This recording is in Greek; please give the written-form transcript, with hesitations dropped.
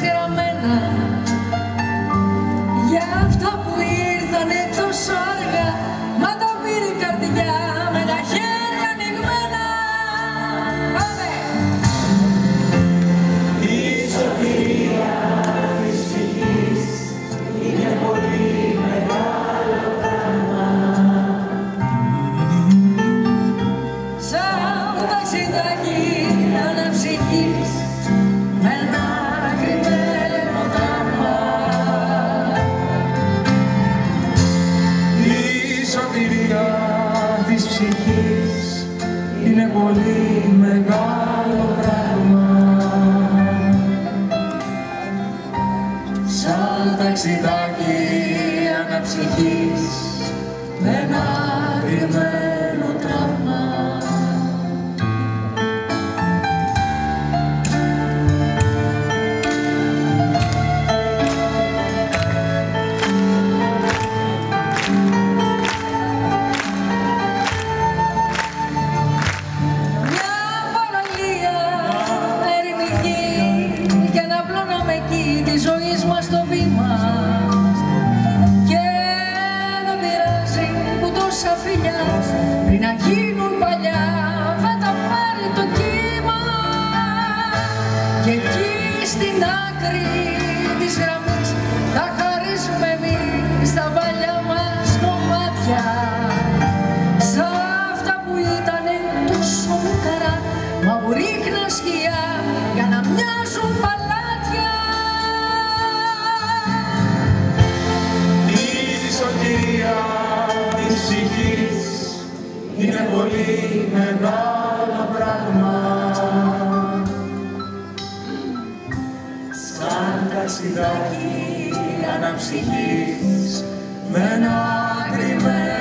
ξεραμένα για αυτά που ήρθανε τόσο αργά. Μα τα πήρε η καρδιά με τα χέρια ανοιγμένα. Πάμε! Η σωτηρία της ψυχής είναι πολύ μεγάλο πράγμα. Σαν ταξιδάκι αναψυχής με ένα κρυμμένο τάγμα. Η σωτηρία της ψυχής είναι πολύ μεγάλο πράγμα. Σαν ταξιδάκι αναψυχής με ένα κρυμμένο τάγμα. Πριν να γίνουν παλιά θα τα πάρει το κύμα. Και εκεί στην άκρη της γραμμής θα χαρίσουμε εμείς τα παλιά μας κομμάτια. Σαν αυτά που ήτανε τόσο μικρά, μα που ρίχναν σκιά για να μοιάζουν παλάτια. Η σωτηρία της ψυχής είναι πολύ μεγάλο πράγμα. Σαν ταξιδάκι αναψυχής με ένα κρυμμένο.